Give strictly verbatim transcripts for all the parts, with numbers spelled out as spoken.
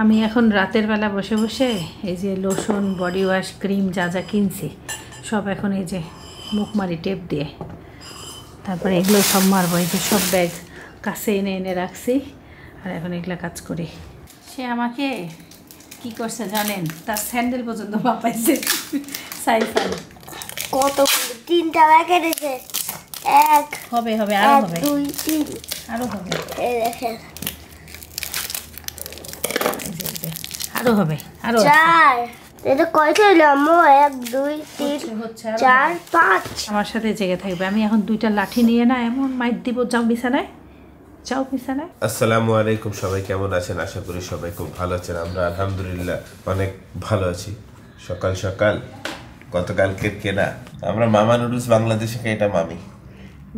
আমি এখন রাতের বেলা বসে বসে এই যে লোশন বডি ওয়াশ ক্রিম যা যা কিনছি সব এখন এই যে মুখমারি টেপ দিয়ে তারপরে এগুলো সব মারবো। এই যে সব ব্যাগ কাছে এনে এনে রাখছি আর এখন এগুলো কাজ করি। সে আমাকে কি করছে জানেন, তার স্যান্ডেল পর্যন্ত বাপাইছে সাইফান। কত তিনটা ব্যাগের এক হবে হবে আরো হবে দুই তিন আরো হবে, এই দেখেন আরো হবে আরো চার। এটা কয়টা হলো আম্মু? এক দুই তিন চার পাঁচ। আমার সাথে জেগে থাকবে। আমি এখন দুইটা লাঠি নিয়ে না এমন মাইর দিব, যাও বিছানায় যাও বিছানায়। আসসালামু আলাইকুম, সবাই কেমন আছেন? আশা করি সবাই খুব ভালো আছেন। আমরা আলহামদুলিল্লাহ অনেক ভালো আছি। সকাল সকাল গতকালকে কেনা আমরা মামা নুডলস বাংলাদেশে খাই, এটা মামি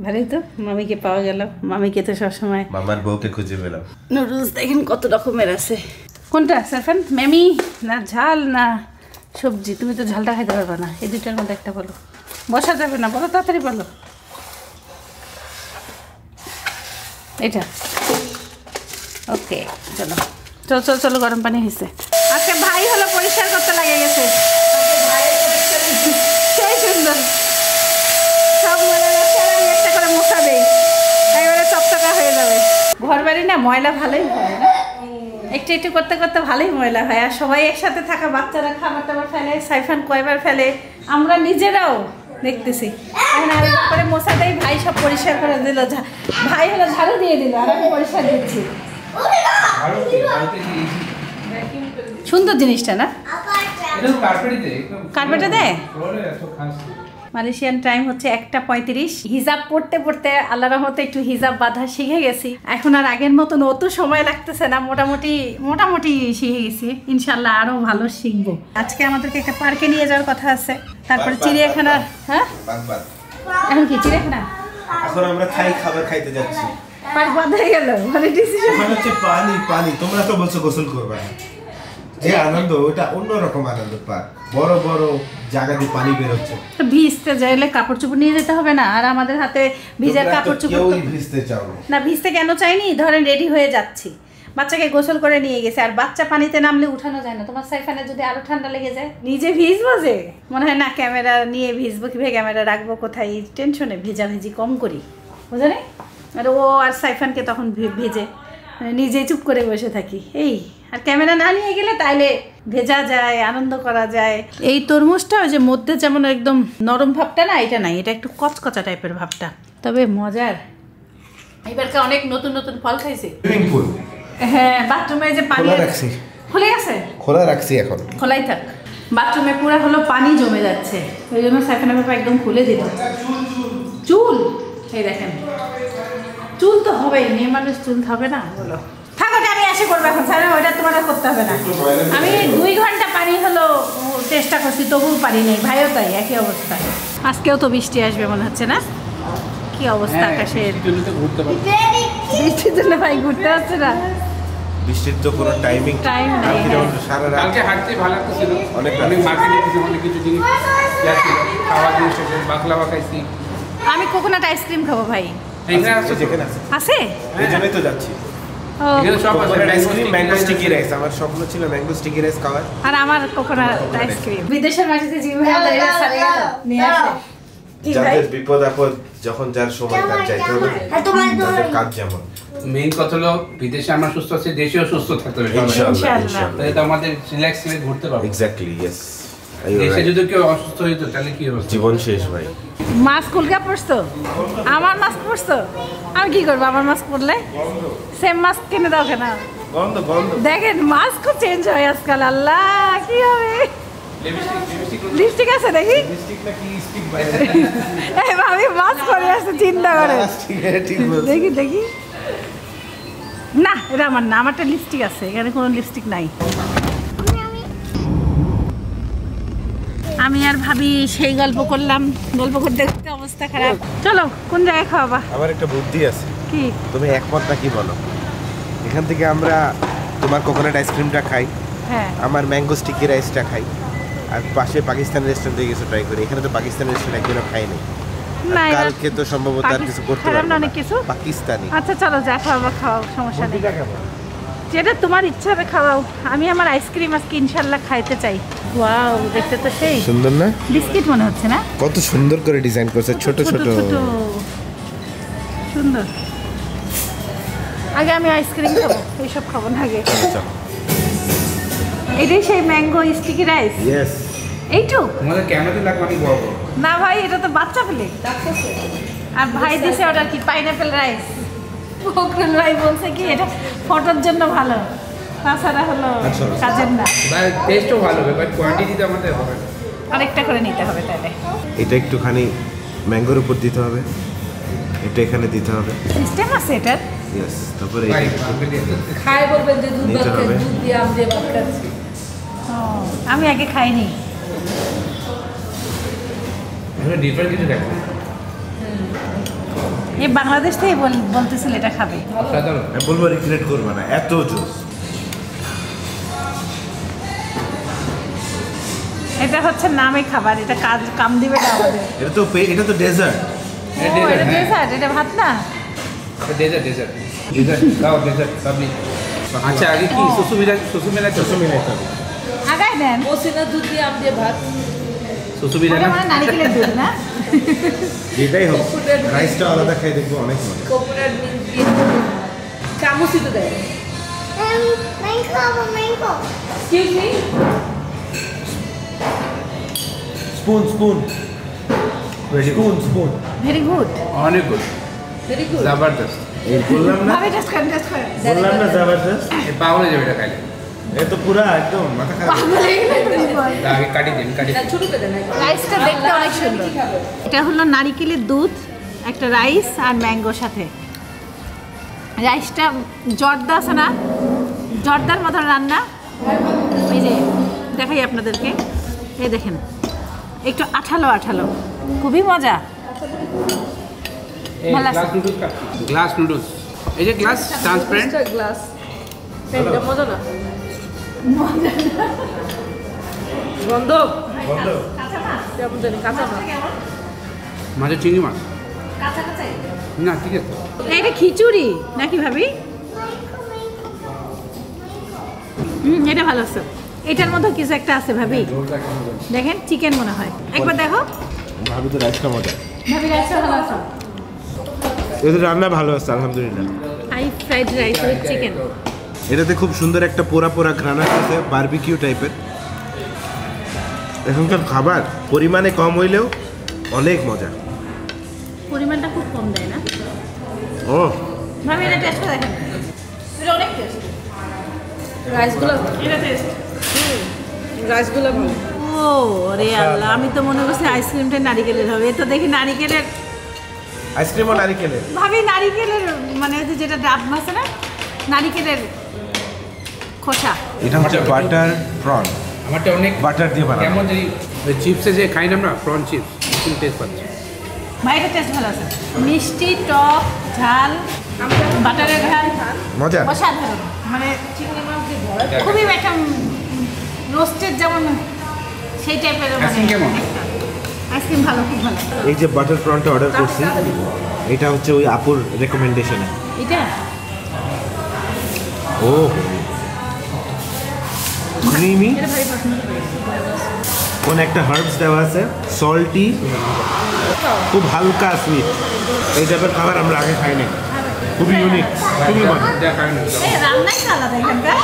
ভালোই তো। মামিকে পাওয়া গেল, মামিকে তো সবসময় মামার বউকে খুঁজে পেলাম। নুডলস দেখেন কত রকমের আছে। কোনটা সাফান, মেমি না ঝাল না সবজি? তুমি তো ঝালটা খাইতে পারবে না, এই দুইটার মধ্যে একটা বলো। বসা যাবে না, বলো তাড়াতাড়ি বলো। এটা ওকে, চলো চলো চলো চলো, গরম পানি হয়েছে। আজকে ভাই হলো পরিষ্কার করতে লাগে গেছে, সেই সুন্দর সব মনে রাখছে। আমি একটা করে মশা দেই, এবারে চকচকা হয়ে যাবে। ঘর বাড়ি না ময়লা ভালোই হয় না, একটু একটু করতে করতে ভালোই ময়লা হয়। আর সবাই একসাথে থাকা, বাচ্চারা খাবার টাবার ফেলে, সাইফান কয়বার ফেলে, আমরা নিজেরাও দেখতেছি। এখন আর তারপরে মশাটাই ভাই সব পরিষ্কার করে দিল, ভাই হলো ঝাড়ু দিয়ে দিল আর আমি পরিষ্কার দিচ্ছি। সুন্দর জিনিসটা না, কার্পেটে দেয়। মালয়েশিয়ান টাইম হচ্ছে একটা পঁয়ত্রিশ। হিজাব পড়তে পড়তে আল্লাহ রহমতে একটু হিজাব বাঁধা শিখে গেছি। এখন আর আগের মতন অত সময় লাগতেছে না, মোটামুটি মোটামুটি শিখে গেছি। ইনশাল্লাহ আরও ভালো শিখবো। আজকে আমাদেরকে একটা পার্কে নিয়ে যাওয়ার কথা আছে, তারপরে চিড়িয়াখানার। হ্যাঁ এখন কি চিড়িয়াখানা, এখন আমরা খাই খাবার খাইতে যাচ্ছি। পার্ক বাদ হয়ে গেল, মানে ডিসিশন হচ্ছে পানি পানি। তোমরা তো বলছো গোসল করবে না, যে আনন্দ ওটা অন্যরকম আনন্দ। পার্ক বড় বড় জায়গা দিয়ে পানি বের হচ্ছে, তো ভিজতে যাইলে কাপড় চোপড় নিয়ে যেতে হবে না। আর আমাদের হাতে ভিজার কাপড় চোপড় তো ভিজতে চাও না। ভিজতে কেন চাইনি, ধরেন রেডি হয়ে যাচ্ছি, বাচ্চাকে গোসল করে নিয়ে গেছে। আর বাচ্চা পানিতে নামলে উঠানো যায় না। তোমার সাইফানে যদি আরো ঠান্ডা লেগে যায়, নিজে ভিজবো। যে মনে হয় না ক্যামেরা নিয়ে ভিজবো, কিভাবে ক্যামেরা রাখবো কোথায়, টেনশনে ভেজাভেজি কম করি, বুঝো না? আর ও আর সাইফানকে তখন ভিজে নিজে চুপ করে বসে থাকি। এই আর ক্যামেরা না নিয়ে গেলে তাইলে ভেজা যায়, আনন্দ করা যায়। এই তরমুজটা ওই যে মধ্যে যেমন একদম নরম ভাবটা না, এটা নাই, এটা একটু কচকচা টাইপের ভাবটা, তবে মজার। এবারকে অনেক নতুন নতুন ফল খাইছে। হ্যাঁ বাথরুমে যে পানি রাখছি, খুলে গেছে, খোলা রাখছি, এখন খোলাই থাক। বাথরুমে পুরো হলো পানি জমে যাচ্ছে, ওই জন্য সেখানে একদম খুলে দিল। চুল এই দেখেন, চুল তো হবেই, মেয়ে মানুষ চুল হবে না বলো। আশা করবো এখন স্যার, ওইটা তোমার করতে হবে না। আমি দুই ঘন্টা পানি হলো চেষ্টা করছি, তবুও পানি নেই। ভাইও তাই একই অবস্থা। আজকেও তো বৃষ্টি আসবে মনে হচ্ছে না, কি অবস্থা আকাশের। বৃষ্টির জন্য ভাই ঘুরতে হচ্ছে না, বৃষ্টির তো কোনো টাইমিং টাইম নেই। সারা রাত হাঁটতে ভালো লাগছিল, অনেক অনেক মার্কেটে কিছু অনেক কিছু জিনিস খাওয়া জিনিস বাকলা বাকাইছি। আমি কোকোনাট আইসক্রিম খাবো ভাই, আছে এই জন্যই তো যাচ্ছি। জীবন শেষ ভাই। মাছ কুলকা পড়তো, আমার মাছ পড়তো, আমি কি করবো? আমার মাছ পড়লে সেম মাছ কিনে দাও কেন। দেখেন মাছ খুব চেঞ্জ হয় আজকাল, আল্লাহ কি হবে। লিপস্টিক আছে নাকি? আমি মাছ পরে আসতে চিন্তা করে দেখি দেখি না, এটা আমার না, আমারটা লিপস্টিক আছে, এখানে কোনো লিপস্টিক নাই। আমি আর ভাবি সেই গল্প করলাম, গল্প করতে করতে অবস্থা খারাপ। চলো কোন জায়গায় খাওয়াবা? আমার একটা বুদ্ধি আছে। কি তুমি একমত নাকি বলো? এখান থেকে আমরা তোমার কোকোনাট আইসক্রিমটা খাই, হ্যাঁ আমার ম্যাঙ্গো স্টিকি রাইসটা খাই, আর পাশে পাকিস্তানি রেস্টুরেন্ট থেকে কিছু ট্রাই করি। এখানে তো পাকিস্তানি রেস্টুরেন্ট একদিনও খাই নাই, কালকে তো সম্ভবত আর কিছু করতে পারবো না, অনেক কিছু পাকিস্তানি। আচ্ছা চলো যা খাওয়াবা খাওয়াও, সমস্যা নেই। যেটা তোমার ইচ্ছা হবে খাওয়াও। আমি আমার আইসক্রিম আজকে ইনশাআল্লাহ খাইতে চাই। ওয়াও, দেখতে তো সেই সুন্দর না, বিস্কিট মনে হচ্ছে না? কত সুন্দর করে ডিজাইন করছে, ছোট ছোট সুন্দর। আগে আমি আইসক্রিম খাবো, এইসব খাবো না আগে। এটাই সেই ম্যাঙ্গো স্টিকি রাইস। ইয়েস, এইটু তোমাদের ক্যামেরাতে লাগবানি বড় না ভাই, এটা তো বাচ্চা পেলে ডাকছে। আর ভাই দিছে অর্ডার কি পাইনাপল রাইস। কোকন ভাই বলছে কি এটা ফটোর জন্য ভালো, তাছাড়া হলো কাজের না। ভাই টেস্টও ভালো হবে, বাট কোয়ান্টিটিটা আমাদের হবে না, আরেকটা করে নিতে হবে। তাহলে এটা একটুখানি ম্যাঙ্গোর উপর দিতে হবে, এটা এখানে দিতে হবে, সিস্টেম আছে এটা। ইয়েস, তারপরে এই খাই বলবেন যে দুধ দিয়ে দুধ দিয়ে আম দিয়ে ভাত খাচ্ছি। ও আমি আগে খাইনি, এটা ডিফারেন্ট কিছু দেখো। এই বাংলাদেশ থেকে বলতেছিল এটা খাবে, অসাধারণ। আমি বলবো রিক্রিয়েট করবে না, এত জোস। এটা হচ্ছে নামে খাবার, এটা কাজ কাম দিবে না আমাদের। এটা তো এটা তো ডেজার্ট, এটা ডেজার্ট, এটা ভাত না, এটা ডেজার্ট। ডেজার্ট ডেজার্ট দাও, ডেজার্ট সবই। আচ্ছা আগে কি সুসুমিলা সুসুমিলা সুসুমিলা খাবে আগে দেন। ওসিনা দুধ দিয়ে আম দিয়ে ভাত, সুসুমিলা না মানে নারকেলের দুধ না, এটাই হোক। রাইসটা আলাদা খাই দেখবো, অনেক মজা। কোকোনাট মিল্ক দিয়ে চামচই তো দেয়। আমি mango mango excuse me, spoon spoon very good, spoon very good, অনেক গুড, ভেরি গুড, জবরদস্ত। এই বললাম না ভাই, জাস্ট খান জাস্ট খান বললাম না, জবরদস্ত। এ পাওলে যাবে এটা খাইলে, এ তো পুরা একদম মাথা খারাপ। আগে কাটি দিন, কাটি না ছোট করে না। রাইসটা দেখতে অনেক সুন্দর। এটা হলো নারকেলের দুধ, একটা রাইস আর ম্যাঙ্গোর সাথে। রাইসটা জর্দা আছে না, জর্দার মতো রান্না। এই যে দেখাই আপনাদেরকে, এই দেখেন একটু আঠালো আঠালো, খুবই মজা। গ্লাস নুডলস, এই যে গ্লাস ট্রান্সপারেন্ট গ্লাস, এটা মজা না? গন্ধ গন্ধ কাঁচা মাছ, যেমন জানি কাঁচা মাছ, মাঝে চিংড়ি মাছ, কাঁচা কাঁচা না ঠিক আছে। এটা খিচুড়ি নাকি ভাবি? হুম, এটা ভালো আছে। এটার মধ্যে কিছু একটা আছে ভাবি, দেখেন চিকেন মনে হয়। একবার দেখো ভাবি, তো রাইসটা মজা ভাবি, রাইসটা ভালো আছে, এদের রান্না ভালো আছে আলহামদুলিল্লাহ। I fried rice with chicken, এটাতে খুব সুন্দর একটা পোড়া পোড়া ঘ্রাণ আসছে, বারবিকিউ টাইপের। এখনকার খাবার পরিমাণে কম হইলেও অনেক মজা। পরিমাণটা খুব কম দেয় না। ও ভাবি এটা টেস্ট করে দেখেন, এটা অনেক টেস্ট। রাইসগুলো এটা টেস্ট, রাইসগুলো ভালো। ও আরে আল্লাহ, আমি তো মনে করছি আইসক্রিমটা নারকেলের হবে, এটা দেখি নারকেলের আইসক্রিম। ও নারকেলের ভাবি, নারকেলের মানে ওই যেটা ডাব আছে না, নারকেলের খোসা। এটা হচ্ছে বাটার প্রন, আমারটা অনেক বাটার দিয়ে বানানো। কেমন যে চিপসে যে খাই না আমরা, প্রন চিপস, কিন্তু টেস্ট ভালো। মাইটা টেস্ট ভালো আছে, মিষ্টি, টক, ঝাল, বাটারের ঘ্রাণ, মজা অসাধারণ। মানে চিংড়ি মাছ দিয়ে ভরা, খুবই একটা রোস্টেড যেমন সেই টাইপের। আইসক্রিম কেমন? আইসক্রিম ভালো, খুব ভালো। এই যে বাটার প্রনটা অর্ডার করছি, এটা হচ্ছে ওই আপুর রেকমেন্ডেশনে এটা। ও ক্রিমি, কোন একটা হার্বস দেওয়া আছে, সল্টি, খুব হালকা সুইট। এই টাইপের খাবার আমরা আগে খাইনি, খুবই ইউনিক, খুবই মজা। এই রান্নাই আলাদা, এখানকার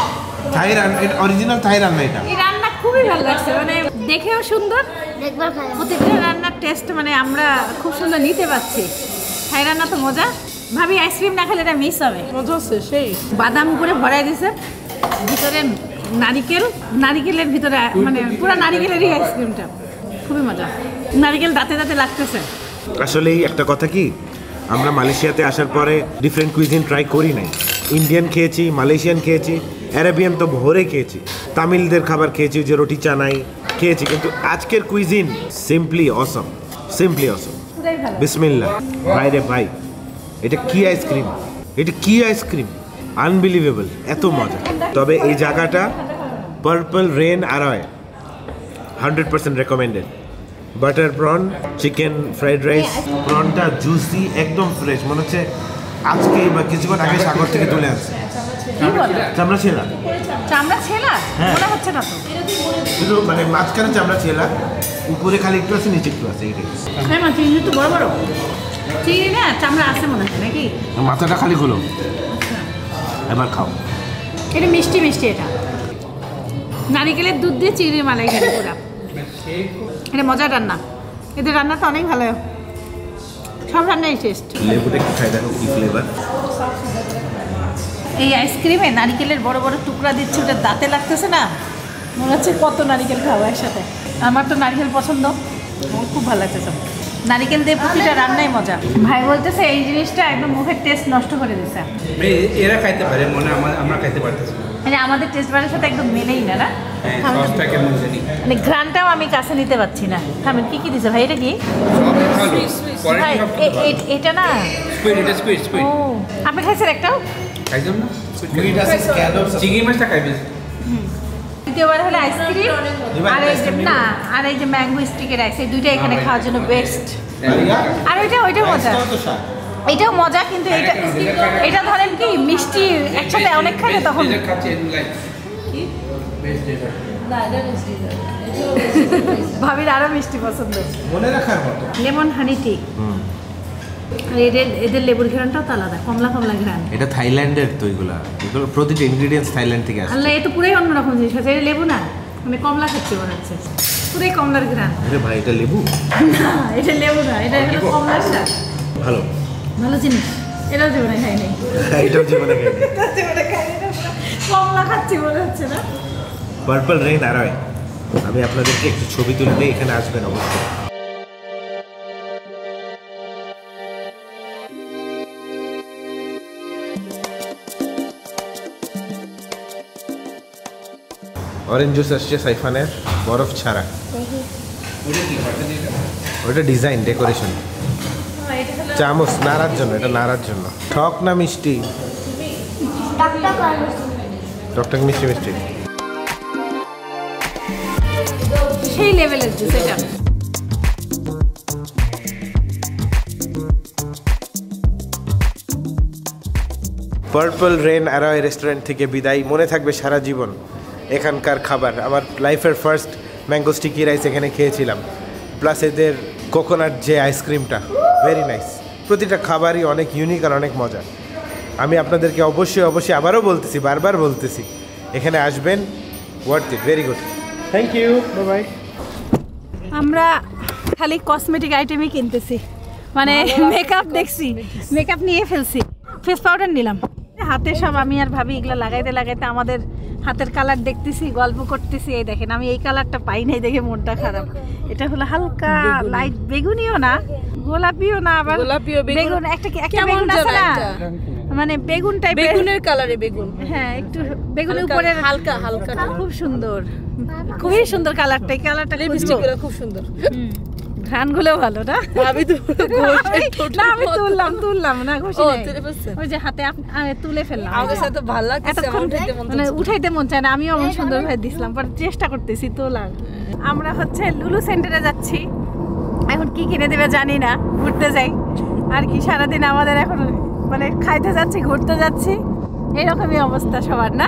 থাই রান্না, এটা অরিজিনাল থাই রান্না। এটা এই রান্না খুবই ভালো লাগছে, মানে দেখেও সুন্দর, দেখবার ভালো। প্রত্যেকটা রান্নার টেস্ট মানে আমরা খুব সুন্দর নিতে পারছি। থাই রান্না তো মজা। ভাবি আইসক্রিম না খেলে এটা মিস হবে। মজা আছে সেই, বাদাম করে ভরাই দিয়েছে, ভিতরে নারকেল, নারকেলের ভিতরে মানে পুরো নারকেলেরই আইসক্রিমটা, খুবই মজা। নারকেল দাঁতে দাঁতে লাগতেছে। আসলেই একটা কথা কি, আমরা মালয়েশিয়াতে আসার পরে ডিফারেন্ট কুইজিন ট্রাই করি নাই। ইন্ডিয়ান খেয়েছি, মালয়েশিয়ান খেয়েছি, অ্যারাবিয়ান তো ভরে খেয়েছি, তামিলদের খাবার খেয়েছি, যে রুটি চানাই খেয়েছি, কিন্তু আজকের cuisine simply awesome, simply awesome. বিসমিল্লাহ। ভাই রে ভাই, এটা কি আইসক্রিম, এটা কি আইসক্রিম, আনবিলিভেবল, এত মজা। তবে এই জায়গাটা পার্পল রেন আরয় hundred percent recommended. Butter prawn, chicken fried rice, প্রনটা জুসি, একদম ফ্রেশ, মনে হচ্ছে আজকেই বা কিছুক্ষণ আগে সাগর থেকে তুলে আসছে। চামড়া ছেলা চামড়া ছেলা মনে হচ্ছে না তো শুধু মানে মাঝখানে চামড়া ছেলা উপরে খালি একটু আছে নিচে একটু আছে এইটা হ্যাঁ মানে চিংড়ি তো বড় বড় চিংড়ি না চামড়া আছে মনে হচ্ছে নাকি মাথাটা খালি খোলো এবার খাও এটা মিষ্টি মিষ্টি এটা নারকেলের দুধ দিয়ে চিংড়ি মালাই করে পুরো এটা মজা রান্না এদের রান্নাটা অনেক ভালো সব রান্নাই টেস্ট লেবুটা কি খাই দেখো কি ফ্লেভার এই আইসক্রিমে নারকেলের বড় বড় টুকরা দিচ্ছে ওটা দাঁতে লাগতেছে না মনে হচ্ছে কত নারকেল খাওয়া একসাথে আমার তো নারকেল পছন্দ আমার খুব ভালো লাগতেছে নারকেল দিয়ে প্রতিটা রান্নাই মজা ভাই বলতেছে এই জিনিসটা একদম মুখের টেস্ট নষ্ট করে দিচ্ছে এরা খাইতে পারে মনে আমরা খাইতে পারতেছি মানে আমাদের টেস্ট বারের সাথে একদম মেলেই না না মানে ঘ্রাণটাও আমি কাছে নিতে পারছি না থামেন কী কী দিছে ভাই এটা কি এটা না আপনি খাইছেন একটাও খাইছেন না সুইট আছে স্ক্যালপস চিংড়ি মাছটা খাইবেন দ্বিতীয়বার হলো আইসক্রিম আর এই যে না আর এই যে ম্যাঙ্গো স্টিকের আইস এই দুইটা এখানে খাওয়ার জন্য বেস্ট আর এটা ওইটা মজা এটাও মজা কিন্তু এটা এটা ধরেন কি মিষ্টি একসাথে অনেক খাবে তখন ভাবির আরো মিষ্টি পছন্দ মনে রাখার মতো লেমন হানি টি এদের এদের লেবুর ঘ্রাণটাও তো আলাদা কমলা কমলা ঘ্রাণ এটা থাইল্যান্ডের তো এগুলো এগুলো প্রতিটা ইনগ্রেডিয়েন্টস থাইল্যান্ড থেকে আসে আল্লাহ এ তো পুরাই অন্যরকম জিনিস আছে এটা লেবু না মানে কমলা খাচ্ছে মনে হচ্ছে পুরাই কমলার ঘ্রাণ আরে ভাই এটা লেবু না এটা লেবু না এটা হলো কমলার স্বাদ ভালো ভালো জিনিস এটাও জীবনে খাই নাই এটাও জীবনে খাই নাই এটাও জীবনে খাই নাই কমলা খাচ্ছে মনে হচ্ছে না পার্পল রেইন আর হয় আমি আপনাদেরকে একটু ছবি তুলে দিই এখানে আসবেন অবশ্যই অরেঞ্জ জুস আসছে সাইফানের বরফ ছাড়া ওটা ডিজাইন ডেকোরেশন চামচ নাড়ার জন্য এটা নাড়ার জন্য টক না মিষ্টি টকটক মিষ্টি মিষ্টি সেই লেভেলের জুস এটা পার্পল রেইন অ্যারয় রেস্টুরেন্ট থেকে বিদায় মনে থাকবে সারা জীবন এখানকার খাবার আমার লাইফের ফার্স্ট ম্যাঙ্গো স্টিকি রাইস এখানে খেয়েছিলাম প্লাস এদের কোকোনাট যে আইসক্রিমটা ভেরি নাইস প্রতিটা খাবারই অনেক ইউনিক আর অনেক মজা আমি আপনাদেরকে অবশ্যই অবশ্যই আবারও বলতেছি বারবার বলতেছি এখানে আসবেন worth it very good thank you bye bye আমরা খালি কসমেটিক আইটেমই কিনতেছি মানে মেকআপ দেখছি মেকআপ নিয়ে ফেলছি ফেস পাউডার নিলাম হাতে সব আমি আর ভাবি এগুলো লাগাইতে লাগাইতে আমাদের হাতের কালার দেখতেছি গল্প করতেছি এই দেখেন আমি এই কালারটা পাই নাই দেখে মনটা খারাপ এটা হলো হালকা লাইট বেগুনিও না গোলাপিও না আবার গোলাপিও বেগুন একটা কেমন আছে না মানে বেগুন টাইপ বেগুনের কালারে বেগুন হ্যাঁ একটু বেগুনের উপরে হালকা হালকা খুব সুন্দর খুবই সুন্দর কালারটা এই কালারটা লিপস্টিকগুলো খুব সুন্দর ঘ্রাণগুলো ভালো না ভাবি তো না আমি তুললাম তুললাম না খুশি ওই যে হাতে তুলে ফেললাম আমার কাছে তো ভালো লাগছে মানে উঠাইতে মন চায় না আমিও অনেক সুন্দর ভাবে দিছিলাম বাট চেষ্টা করতেছি তোলা আমরা হচ্ছে লুলু সেন্টারে যাচ্ছি এখন কি কিনে দেবে জানি না ঘুরতে যাই আর কি সারাদিন আমাদের এখন মানে খাইতে যাচ্ছি ঘুরতে যাচ্ছি এরকমই অবস্থা সবার না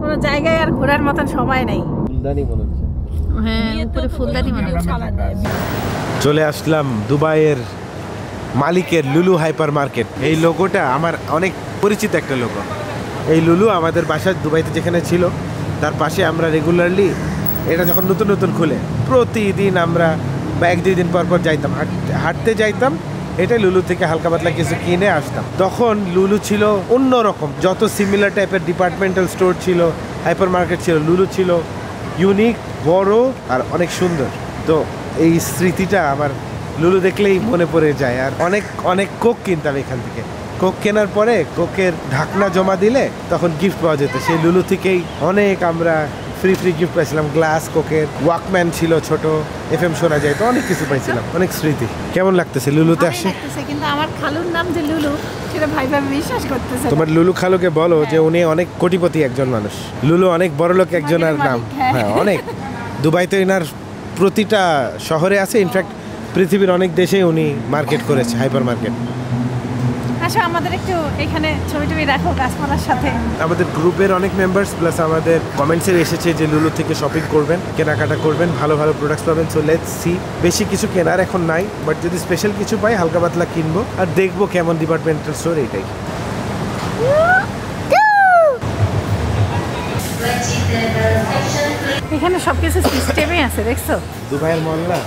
কোনো জায়গায় আর ঘোরার মতন সময় নেই চলে আসলাম দুবাইয়ের মালিকের লুলু হাইপার মার্কেট এই লোগোটা আমার অনেক পরিচিত একটা লোগো এই লুলু আমাদের বাসার দুবাইতে যেখানে ছিল তার পাশে আমরা রেগুলারলি এটা যখন নতুন নতুন খুলে প্রতিদিন আমরা বা এক দুই দিন পর পর যাইতাম হাঁটতে যাইতাম এটাই লুলু থেকে হালকা পাতলা কিছু কিনে আসতাম তখন লুলু ছিল অন্য রকম যত সিমিলার টাইপের ডিপার্টমেন্টাল স্টোর ছিল হাইপার মার্কেট ছিল লুলু ছিল ইউনিক বড় আর অনেক সুন্দর তো এই স্মৃতিটা আমার লুলু দেখলেই মনে পড়ে যায় আর অনেক অনেক কোক কিনতাম এখান থেকে কোক কেনার পরে কোকের ঢাকনা জমা দিলে তখন গিফট পাওয়া যেত সেই লুলু থেকেই অনেক আমরা ফ্রি ফ্রি গিফট পাইছিলাম গ্লাস কোকের ওয়াকম্যান ছিল ছোট এফ এম শোনা যায় তো অনেক কিছু পাইছিলাম অনেক স্মৃতি কেমন লাগতেছে লুলুতে আসে কিন্তু আমার খালুর নাম যে লুলু সেটা ভাই ভাই বিশ্বাস করতেছে তোমার লুলু খালুকে বলো যে উনি অনেক কোটিপতি একজন মানুষ লুলু অনেক বড় লোক একজনের নাম হ্যাঁ অনেক দুবাইতে এনার প্রতিটা শহরে আছে ইনফ্যাক্ট পৃথিবীর অনেক দেশে উনি মার্কেট করেছে হাইপার মার্কেট আচ্ছা আমাদের একটু এখানে ছবি টবি দেখো গাছপালার সাথে। আমাদের গ্রুপের অনেক মেম্বার্স প্লাস আমাদের কমেন্টসে এসেছে যে লুলু থেকে শপিং করবেন, কেনাকাটা করবেন, ভালো ভালো প্রোডাক্টস পাবেন। সো লেটস সি, বেশি কিছু কেনার এখন নাই, বাট যদি স্পেশাল কিছু পাই হালকা পাতলা কিনবো আর দেখবো কেমন ডিপার্টমেন্টাল স্টোর এটাই। এখানে সবকিছু সিস্টেমই আছে দেখছো, দুবাইয়ের মহল্লা।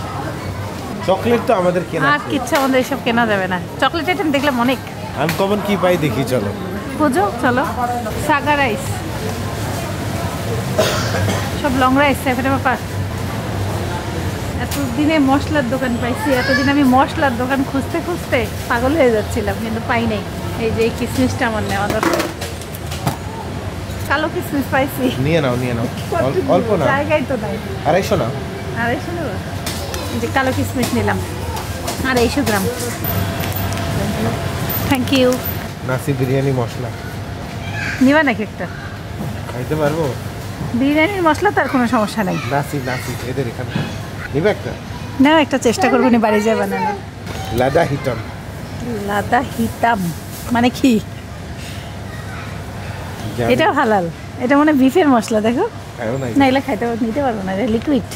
চকলেট তো আমাদের কেনা আর কিচ্ছু আমাদের এসব কেনা যাবে না, চকলেট আইটেম দেখলাম অনেক। আমি কমন কি পাই দেখি, চলো বুঝো। চলো সাগা রাইস, সব লং রাইস টাইপের ব্যাপার। এতদিনে মশলার দোকান পাইছি, এতদিন আমি মশলার দোকান খুঁজতে খুঁজতে পাগল হয়ে যাচ্ছিলাম কিন্তু পাই নাই। এই যে এই কিসমিসটা আমার নেওয়া দরকার, কালো কিসমিস পাইছি, নিয়ে নাও নিয়ে নাও। অল্প না, জায়গায় তো নাই। আড়াইশো না, আড়াইশো না, যে কালো কিসমিস নিলাম আড়াইশো গ্রাম। Thank you. নাসি বিরিয়ানি মশলা নিবা নাকি? একটা খাইতে পারবো বিরিয়ানির মশলা, তার কোনো সমস্যা নাই। নাসি নাসি এদের এখানে নিবা একটা? না, একটা চেষ্টা করবো নি, বাড়ি যাই বানানো। লাদা হিতাম, লাদা হিতাম মানে কি? এটা হালাল, এটা মানে বিফের মশলা। দেখো না, এগুলো খাইতে নিতে পারবো না, এটা liquid.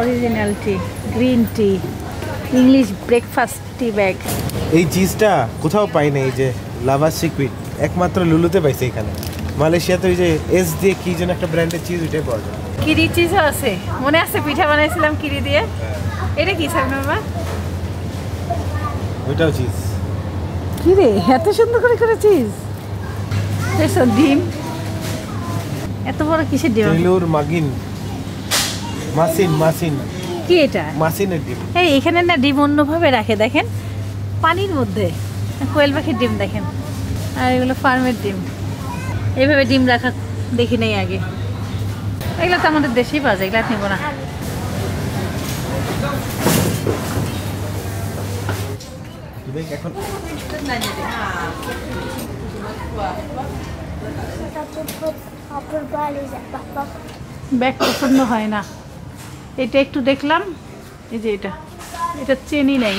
Original tea, green tea, English breakfast tea bag. এই চিজটা কোথাও পাই না, এই যে লাভা সিকুইড একমাত্র লুলুতে পাইছে। এখানে মালয়েশিয়াতে ওই যে এস দিয়ে কি যেন একটা ব্র্যান্ডের চিজ, ওইটাই পাওয়া যায়। কিরি চিজও আছে, মনে আছে পিঠা বানাইছিলাম কিরি দিয়ে। এটা কি স্যার বাবা? ওইটাও চিজ। কি রে এত সুন্দর করে করে চিজ। এসো ডিম, এত বড় কিসের ডিম? লুলুর মাগিন মাসিন মাসিন কি এটা? মাসিনের ডিম। এই এখানে না ডিম অন্যভাবে রাখে, দেখেন পানির মধ্যে। কোয়েল পাখির ডিম দেখেন, আর এগুলো ফার্মের ডিম। এইভাবে ডিম রাখা দেখি নেই আগে। এগুলো তো আমাদের দেশেই পাওয়া যায়, এগুলো নেব না। এখন ব্যাগ পছন্দ হয় না, এটা একটু দেখলাম। এই যে এটা, এটা চেনি নাই,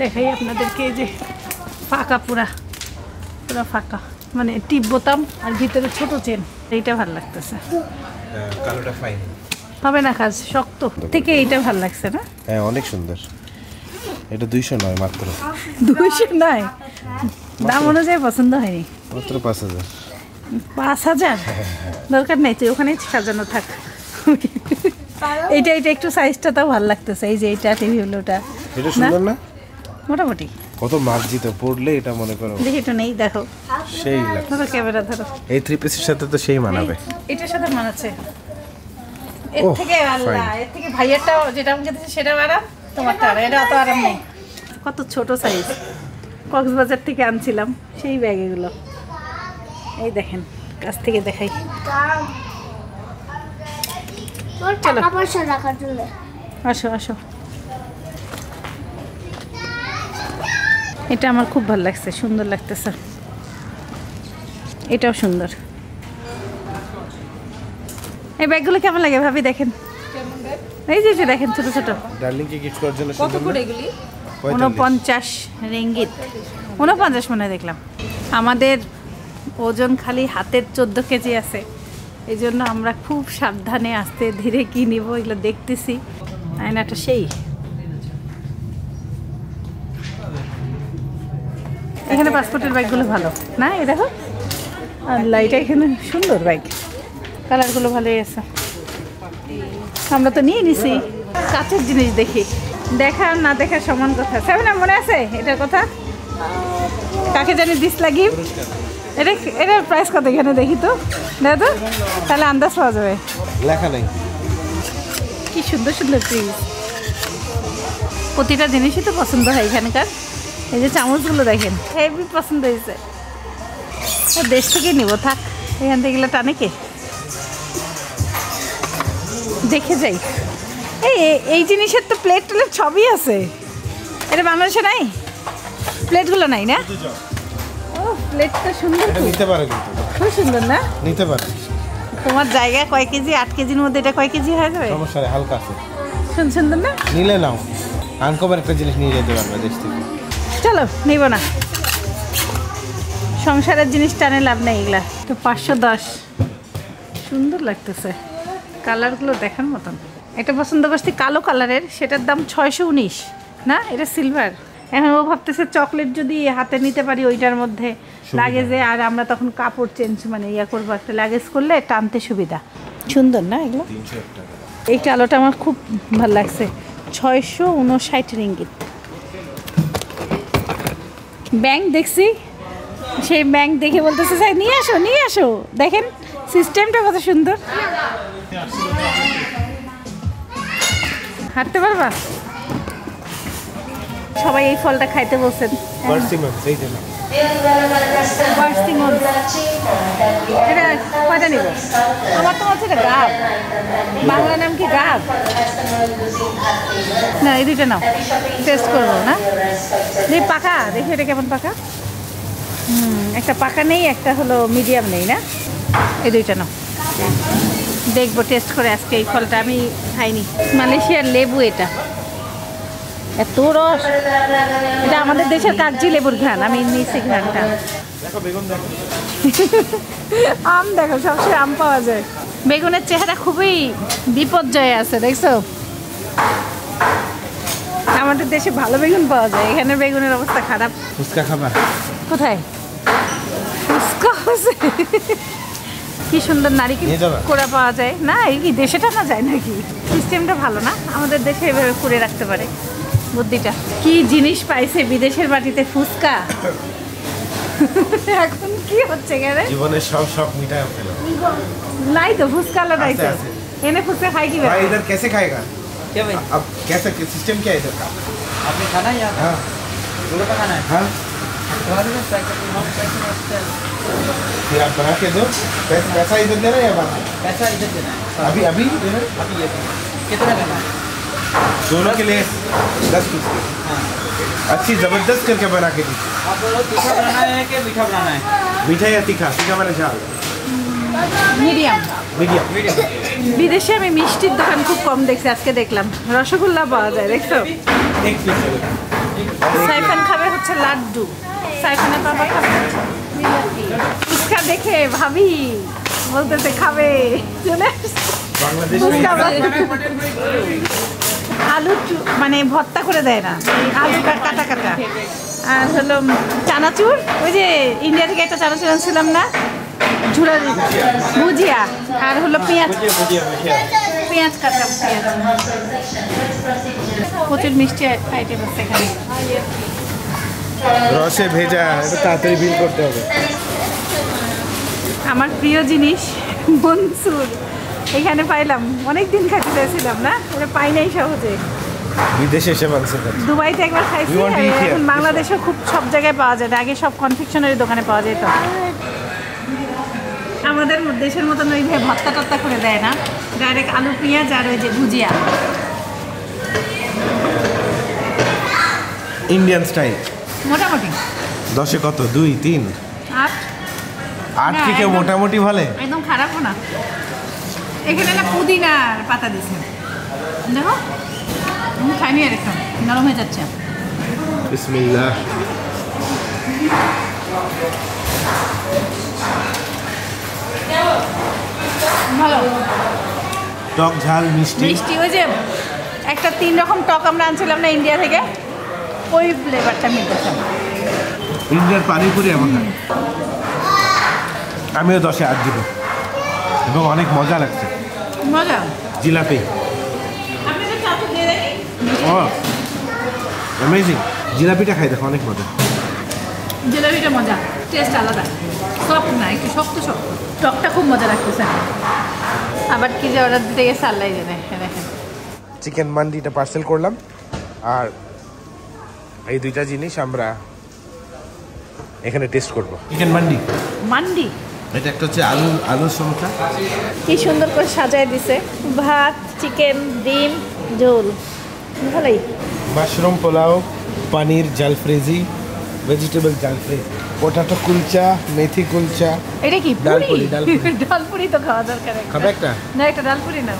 দেখাই আপনাদেরকে। এই যে ফাঁকা, পুরা পুরা ফাঁকা, মানে টিপ বোতাম আর ভিতরে ছোট চেন। এইটা ভালো লাগতেছে, হবে না কাজ শক্ত থেকে। এইটা ভালো লাগছে না? হ্যাঁ অনেক সুন্দর। এটা দুইশো নয় মাত্র, দুইশো নয়। দাম অনুযায়ী পছন্দ হয়নি, মাত্র পাঁচ হাজার। পাঁচ হাজার দরকার নেই, তুই ওখানে সাজানো থাক। এইটা এইটা একটু সাইজটা তাও ভালো লাগতেছে। এই যে এইটা টিভি হলোটা, এটা সুন্দর না? মোটামুটি। কত মার্জিত পড়লে এটা, মনে করো দেখি এটা নেই। দেখো সেই লাগছে, ধরো ক্যামেরা ধরো। এই থ্রি পিসের সাথে তো সেই মানাবে, এটার সাথে মানাচ্ছে। এর থেকে আল্লাহ, এর থেকে ভাইয়ারটা যেটা আমি যেতেছি সেটা আরাম, তোমারটা আরাম। এটা অত আরাম নেই, কত ছোট সাইজ। কক্সবাজার থেকে আনছিলাম সেই ব্যাগ এগুলো। এই দেখেন কাছ থেকে দেখাই। আসো আসো, এটা আমার খুব ভালো লাগছে, সুন্দর লাগতেছে। এটাও সুন্দর। এই ব্যাগগুলো কেমন লাগে ভাবি? দেখেন এই যে দেখেন ছোট ছোট। উনপঞ্চাশ রিঙ্গিত, উনপঞ্চাশ মনে হয় দেখলাম। আমাদের ওজন খালি হাতের চোদ্দ কেজি আছে, এই জন্য আমরা খুব সাবধানে আসতে ধীরে কি নিব এগুলো দেখতেছি। আয়নাটা সেই, এখানে পাসপোর্টের বাইকগুলো ভালো না? এ দেখো আর লাইটা এখানে সুন্দর বাইক, কালারগুলো ভালোই আছে। আমরা তো নিয়ে নিছি। কাছের জিনিস দেখি, দেখা না দেখা সমান কথা। সেভেন মনে আছে এটার কথা? কাকে জানি দিস লাগি। এটা এটার প্রাইস কত এখানে দেখি তো, দেখো তো, তাহলে আন্দাজ পাওয়া যাবে। লেখা নেই। কি সুন্দর সুন্দর জিনিস, প্রতিটা জিনিসই তো পছন্দ হয় এখানকার। এই যে চামচগুলো দেখেন, হেভি পছন্দ হয়েছে। দেশ থেকে নিব, থাক এখান থেকে এগুলো টানে কে? দেখে যাই। এই এই জিনিসের তো প্লেট টলেট সবই আছে। এটা বাংলাদেশে নাই, প্লেটগুলো নাই না? প্লেটটা সুন্দর, নিতে পারো কিন্তু, খুব সুন্দর না? নিতে পারো। তোমার জায়গা কয় কেজি? আট কেজির মধ্যে এটা কয় কেজি হয়ে যাবে? সমস্যা নেই, হালকা আছে। টেনশন না নিলে নাও আনকভার একটা জিনিস নিয়ে যেতে পারবে দেশ থেকে চলো নিব না সংসারের জিনিস টানে লাভ নাই এগুলা তো পাঁচশো দশ সুন্দর লাগতেছে কালারগুলো দেখার মতন এটা পছন্দ করছি কালো কালারের সেটার দাম ছয়শো উনিশ না এটা সিলভার এখন ও ভাবতেছে চকলেট যদি হাতে নিতে পারি ওইটার মধ্যে লাগেজে আর আমরা তখন কাপড় চেঞ্জ মানে ইয়া করব একটা লাগেজ করলে টানতে সুবিধা সুন্দর না এগুলো তিনশো টাকা এই কালোটা আমার খুব ভালো লাগছে ছয়শো উনষাট রিঙ্গিত ব্যাংক দেখছি সেই ব্যাংক দেখে বলতেছে স্যার নিয়ে আসো নিয়ে আসো দেখেন সিস্টেমটা কত সুন্দর হাঁটতে পারবা সবাই এই ফলটা খাইতে বলছেন আমার তো আছে গাব বাংলা নাম কি গাব না এই দুইটা নাও টেস্ট করবো না পাকা দেখি এটা কেমন পাকা হুম একটা পাকা নেই একটা হলো মিডিয়াম নেই না এই দুইটা নাও দেখবো টেস্ট করে আজকে এই ফলটা আমি খাইনি মালয়েশিয়ার লেবু এটা এত রস এটা আমাদের দেশের কাগজি লেবুর ঘ্রাণ আমি নিয়েছি ঘ্রাণটা আম দেখো সবসময় আম পাওয়া যায় বেগুনের চেহারা খুবই বিপর্যয়ে আছে দেখছো আমাদের দেশে ভালো বেগুন পাওয়া যায় এখানে বেগুনের অবস্থা খারাপ ফুচকা খাবার কোথায় ফুচকা আছে কি সুন্দর নারিকেল কোড়া পাওয়া যায় না এই কি দেশে টানা যায় নাকি সিস্টেমটা ভালো না আমাদের দেশে এভাবে করে রাখতে পারে বুদ্ধিটা কি জিনিস পাইছে বিদেশের মাটিতে ফুচকা এখন কি হচ্ছে কেন জীবনের সব শখ মিটায় ফেলো লাই তো ফুচকা লাগাইছে এনে ফুচকা খাই কি ভাই इधर कैसे खाएगा क्या भाई अब कैसा सिस्टम क्या है इधर का आपने खाना या हां लोगों का खाना है हां तुम्हारे में पैक मत पैक मत ये आप बना के दो पैसा इधर देना या बात पैसा इधर देना अभी अभी अभी ये कितना लेना है दोनों के लिए दस पीस अच्छी जबरदस्त करके बना के दीजिए आप बोलो तीखा बनाना है कि मीठा बनाना है मीठा या तीखा तीखा वाला चावल मीडियम मीडियम मीडियम विदेशे में मिष्टिर दुकान खूब कम देखছি আজকে দেখলাম রসগোল্লা পাওয়া যায় দেখছো এক পিস সাইফান খাবে হচ্ছে লাড্ডু সাইফানের বাবা খাবে মিলাতি ফুচকা দেখে ভাবি বলতেছে খাবে চলে বাংলাদেশ में আলু মানে ভর্তা করে দেয় না আলু কাটা কাটা আর হলো চানাচুর ওই যে ইন্ডিয়া থেকে একটা চানাচুর আনছিলাম না ঝুড়া ভুজিয়া আর হলো পেঁয়াজ পেঁয়াজ কাটা প্রচুর মিষ্টি আইটেম আছে এখানে রসে ভেজা এটা তাড়াতাড়ি বিল করতে হবে আমার প্রিয় জিনিস মনসুর এখানে পাইলাম অনেকদিন খাইতে চাইছিলাম না ওটা পাই নাই সহজে বিদেশে এসে মাংস খাচ্ছি দুবাইতে একবার খাইছি এখন বাংলাদেশে খুব সব জায়গায় পাওয়া যায় আগে সব কনফেকশনারি দোকানে পাওয়া যেত আমাদের দেশের মতন ওই ভাই ভর্তা টর্তা করে দেয় না ডাইরেক্ট আলু পেঁয়াজ আর ওই যে ভুজিয়া ইন্ডিয়ান স্টাইল মোটামুটি দশে কত দুই তিন আট আট থেকে মোটামুটি ভালো একদম খারাপও না এখানে না পুদিনার পাতা দিয়েছে দেখো আমি খাইনি আর একদম নরম হয়ে যাচ্ছে বিসমিল্লাহ ভালো টক ঝাল মিষ্টি মিষ্টি ওই যে একটা তিন রকম টক আমরা আনছিলাম না ইন্ডিয়া থেকে ওই ফ্লেভারটা মিলতেছে ইন্ডিয়ার পানিপুরি আমার আমিও দশে আট দিব এবং অনেক মজা লাগছে মজা জিলাপি আপনি তো চাটু দিয়ে দেন ও অ্যামেজিং জিলাপিটা খাই দেখো অনেক মজা জিলাপিটা মজা টেস্ট আলাদা সফট না একটু শক্ত শক্ত টকটা খুব মজা লাগতেছে আবার কি যে অর্ডার দিতে গেছে আল্লাহই জানে দেখেন চিকেন মান্ডিটা পার্সেল করলাম আর এই দুইটা জিনিস আমরা এখানে টেস্ট করব চিকেন মান্ডি মান্ডি এটা একটা হচ্ছে আলু আলু শঙ্কা কি সুন্দর করে সাজায় দিয়েছে ভাত চিকেন ডিম ঝোল ভালোই mushroom pulao paneer jalfrezi vegetable jalfrezi potato kulcha মেথি কুলচা এটা কি ডালপুরি ডালপুরি তো খাওয়া দরকার একটা খাবে একটা না একটা ডালপুরি নাও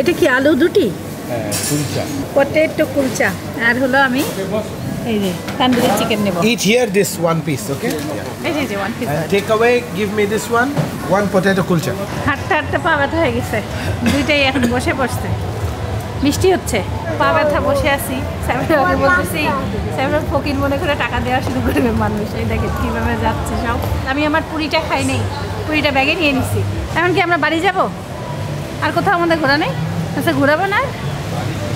এটা কি আলু রুটি kulcha. Potato kulcha. And hello, ami. Tandoori chicken nebo. Eat here this one piece, okay? Yeah. It is one piece. And take away, give me this one, one potato kulcha. Hatta hatta paava tha hai sir. Duitai ekhon boshe boshte. Mishti hocche. Paava tha boshe achi. Several ore boltechi. Several pokin mone kore taka deya shuru korbe manush. Ei dekhen kibhabe jacche sob. Ami amar puri ta khai nei. Puri ta bage niye nichhi. Ekhon ki amra bari jabo? Ar kothao amader ghora nei? Acha ghorabo na?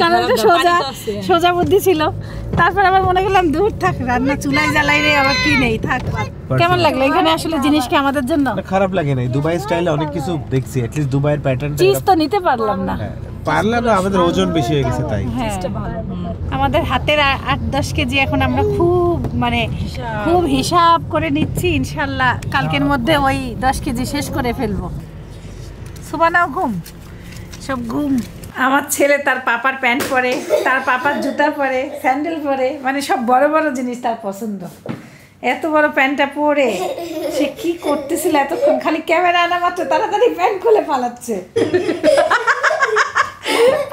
কারণটা সোজা সোজা বুদ্ধি ছিল তারপর আবার মনে করলাম দূর থাক রান্না চুলায় জ্বালাই রে আবার কি নেই থাক কেমন লাগলো এখানে আসলে জিনিস কি আমাদের জন্য না খারাপ লাগে না দুবাই স্টাইলে অনেক কিছু দেখছি এট লিস্ট দুবাইয়ের প্যাটার্নটা চিজ তো নিতে পারলাম না পারলাম না আমাদের ওজন বেশি হয়ে গেছে তাই চিজটা ভালো আমাদের হাতের eight ten কেজি এখন আমরা খুব মানে খুব হিসাব করে নিচ্ছি ইনশাআল্লাহ কালকের মধ্যে ওই ten কেজি শেষ করে ফেলবো সুবহানাল্লাহ ঘুম সব ঘুম আমার ছেলে তার পাপার প্যান্ট পরে তার পাপার জুতা পরে স্যান্ডেল পরে মানে সব বড় বড় জিনিস তার পছন্দ এত বড় প্যান্টটা পরে সে কি করতেছিল এতক্ষণ খালি ক্যামেরা আনা মাত্র তাড়াতাড়ি প্যান্ট খুলে পালাচ্ছে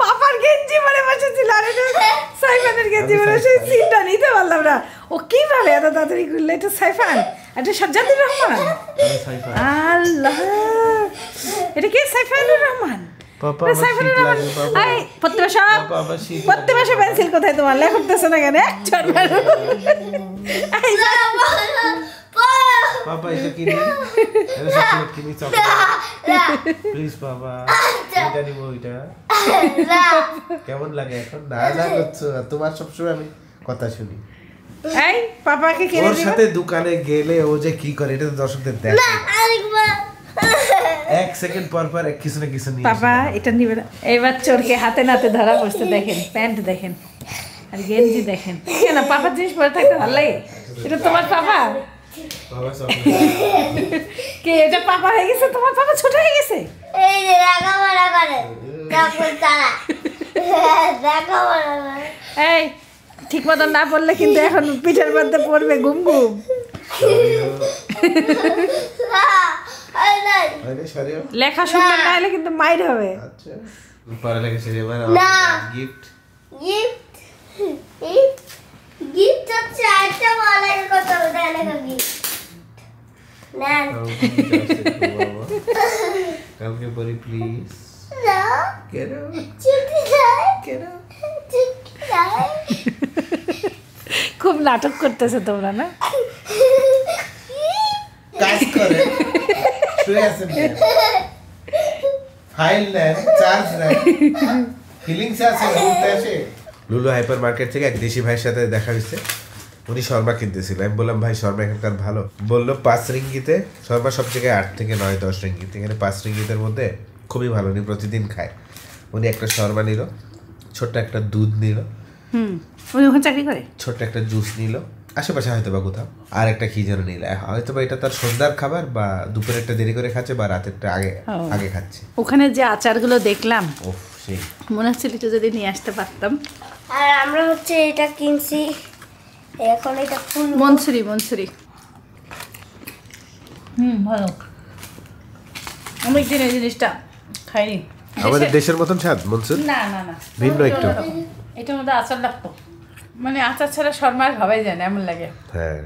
পাপার গেঞ্জি পরে বসেছিল আরে সাইফানের গেঞ্জি পরে সেই সিনটা নিতে পারলাম না ও কিভাবে এত তাড়াতাড়ি খুললো এটা সাইফান এটা সাজ্জাদুর রহমান আল্লাহ এটা কে সাইফানুর রহমান পাপা আই পত্তবাসা পত্তবাসা পেন্সিল কোথায় তোমার লেখতেছ না কেন এক চড় মারো আই পাপা এটা কি নেই এটা সব কিনি চাও প্লিজ বাবা এটা নিও এটা কেমন লাগে এখন না না হচ্ছে তোমার সব সময় আমি কথা শুনি এই পাপাকে কিনে দিও ওর সাথে দোকানে গেলে ও যে কি করে এটা দর্শকদের দেখ না আরেকবার এক সেকেন্ড পর পর এক কিছু না কিছু নিয়ে বাবা এটা নিবে এইবার চোরকে হাতে নাতে ধরা বসতে দেখেন প্যান্ট দেখেন আর গেঞ্জি দেখেন কেন পাপা জিনিস পরে থাকতে ভালো লাগে এটা তোমার পাপা বাবা সব কে এটা পাপা হয়ে গেছে তোমার পাপা ছোট হয়ে গেছে এই যে রাগা মারা করে তারপর তারা রাগা মারা এই ঠিক মত না বললে কিন্তু এখন পিঠের মধ্যে পড়বে ঘুম ঘুম লেখা শুনতে না হলে কিন্তু মাইর হবে আচ্ছা পরে লেখা শেয়ার মানে গিফট গিফট গিফট গিফট আচ্ছা আচ্ছা বলার কথা ওটা লেখা গিফট না কালকে পরি প্লিজ না কেন চুপি যায় কেন চুপি যায় খুব নাটক করতেছ তোমরা না কাজ করে লুলু হাইপার মার্কেট থেকে এক দেশি ভাইয়ের সাথে দেখা হয়েছে উনি শর্মা কিনতেছিল আমি বললাম ভাই শর্মা এখানকার ভালো বললো পাঁচ রিঙ্গিতে শর্মা সব জায়গায় আট থেকে নয় দশ রিঙ্গিত এখানে পাঁচ রিঙ্গিতের মধ্যে খুবই ভালো উনি প্রতিদিন খায় উনি একটা শর্মা নিল ছোট্ট একটা দুধ নিল ছোট্ট একটা জুস নিল আশেপাশে হয়তো বা কোথাও আর একটা কি যেন নিলে হয়তো বা এটা তার সন্ধ্যার খাবার বা দুপুরে একটা দেরি করে খাচ্ছে বা রাতেরটা আগে আগে খাচ্ছে ওখানে যে আচারগুলো দেখলাম ওহ সেই মনে হচ্ছে একটু যদি নিয়ে আসতে পারতাম আর আমরা হচ্ছে এটা কিনছি এখন এটা ফুল মনসুরি মনসুরি হুম ভালো আমি একদিন এই জিনিসটা খাইনি আমাদের দেশের মতন স্বাদ মনসুর না না না ভিন্ন একটু এটা মধ্যে আচার লাগতো মানে আচার ছাড়া শর্মার ভাবাই যায় না এমন লাগে হ্যাঁ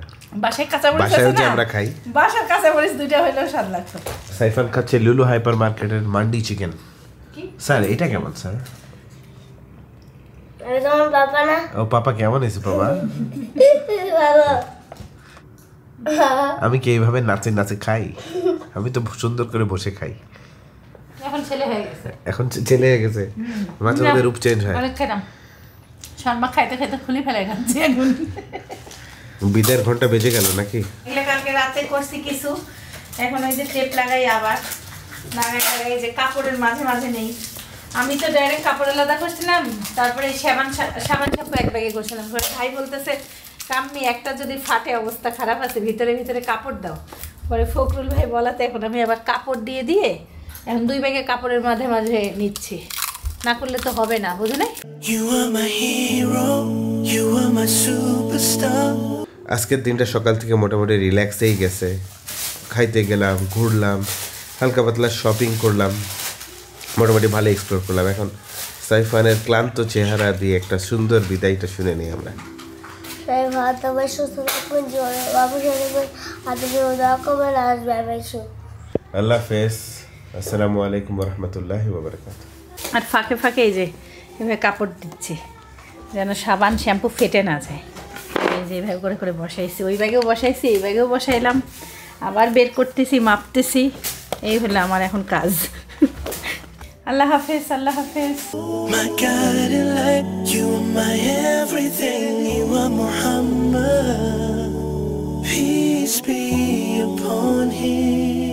বাসায় কাঁচা মরিচ আছে না আমরা খাই বাসার কাঁচা মরিচ দুইটা হলো স্বাদ লাগতো সাইফান খাচ্ছে লুলু হাইপার মার্কেটের মান্ডি চিকেন কি স্যার এটা কেমন স্যার আরে তোমার বাবা না ও বাবা কেমন আছে বাবা বাবা আমি কি এইভাবে নাচে নাচে খাই আমি তো সুন্দর করে বসে খাই এখন ছেলে হয়ে গেছে এখন ছেলে হয়ে গেছে মাঝে মাঝে রূপ চেঞ্জ হয় আরে খাইতাম শর্মা খাইতে খাইতে খুলে ফেলে গেছে এখন বিদার ঘন্টা বেজে গেল নাকি এগুলো কালকে রাতে করছি কিছু এখন ওই যে টেপ লাগাই আবার লাগাই লাগাই যে কাপড়ের মাঝে মাঝে নেই আমি তো ডাইরেক্ট কাপড় আলাদা করছিলাম তারপরে সাবান সাবান সব এক ব্যাগে করছিলাম ভাই বলতেছে কাম্মি একটা যদি ফাটে অবস্থা খারাপ আছে ভিতরে ভিতরে কাপড় দাও। পরে ফকরুল ভাই বলাতে এখন আমি আবার কাপড় দিয়ে দিয়ে এখন দুই ব্যাগে কাপড়ের মাঝে মাঝে নিচ্ছি, না করলে তো হবে না, বুঝলে? আজকের দিনটা সকাল থেকে মোটামুটি রিল্যাক্সেই গেছে। খাইতে গেলাম, ঘুরলাম, হালকা পাতলা শপিং করলাম, মোটামুটি ভালো এক্সপ্লোর করলাম। এখন সাইফানের ক্লান্ত চেহারা দিয়ে একটা সুন্দর বিদায়টা শুনে নিই আমরা। আল্লাহ হাফেজ, আসসালামু আলাইকুম রহমতুল্লাহি ওয়া বারাকাতুহু। আর ফাঁকে ফাঁকে এই যে এভাবে কাপড় দিচ্ছে যেন সাবান শ্যাম্পু ফেটে না যায়। এই যে এইভাবে করে করে বসাইছি, ওই ব্যাগেও বসাইছি, এই ব্যাগেও বসাইলাম, আবার বের করতেছি, মাপতেছি। এই হলো আমার এখন কাজ। আল্লাহ হাফেজ, আল্লাহ হাফেজ। My guiding light, you are my everything, you are Muhammad, peace be upon him.